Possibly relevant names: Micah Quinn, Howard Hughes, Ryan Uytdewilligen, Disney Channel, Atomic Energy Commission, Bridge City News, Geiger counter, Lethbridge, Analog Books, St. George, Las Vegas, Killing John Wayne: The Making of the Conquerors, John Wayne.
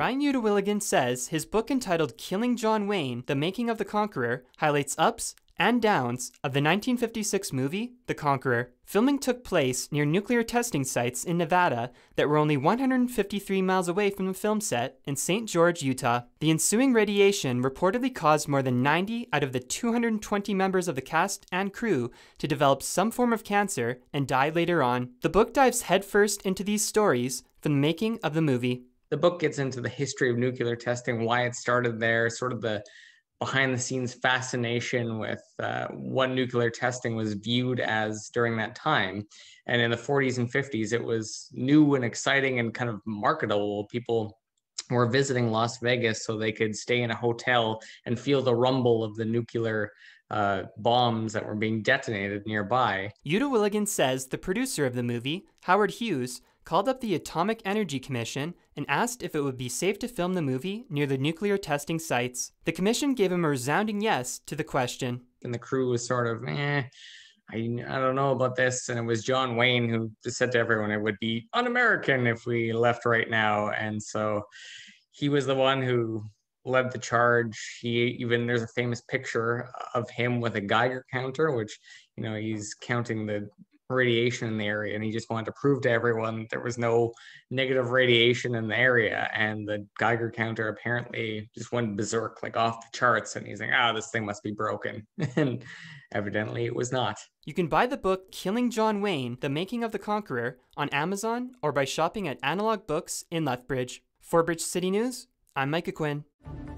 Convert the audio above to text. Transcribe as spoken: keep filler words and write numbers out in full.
Ryan Uytdewilligen says his book entitled Killing John Wayne: The Making of the Conqueror highlights ups and downs of the nineteen fifty-six movie The Conqueror. Filming took place near nuclear testing sites in Nevada that were only one hundred fifty-three miles away from the film set in Saint George, Utah. The ensuing radiation reportedly caused more than ninety out of the two hundred twenty members of the cast and crew to develop some form of cancer and die later on. The book dives headfirst into these stories from the making of the movie. The book gets into the history of nuclear testing, why it started there, sort of the behind the scenes fascination with uh, what nuclear testing was viewed as during that time. And in the forties and fifties, it was new and exciting and kind of marketable. People were visiting Las Vegas so they could stay in a hotel and feel the rumble of the nuclear uh, bombs that were being detonated nearby. Uytdewilligen says the producer of the movie, Howard Hughes, called up the Atomic Energy Commission and asked if it would be safe to film the movie near the nuclear testing sites. The commission gave him a resounding yes to the question. And the crew was sort of, eh, I, I don't know about this. And it was John Wayne who said to everyone, it would be un-American if we left right now. And so he was the one who led the charge. He even, there's a famous picture of him with a Geiger counter, which, you know, he's counting the radiation in the area, and he just wanted to prove to everyone there was no negative radiation in the area. And the Geiger counter apparently just went berserk, like off the charts, and he's like, ah, oh, this thing must be broken. And evidently it was not. You can buy the book Killing John Wayne: The Making of the Conqueror on Amazon or by shopping at Analog Books in Lethbridge. For Bridge City News, I'm Micah Quinn.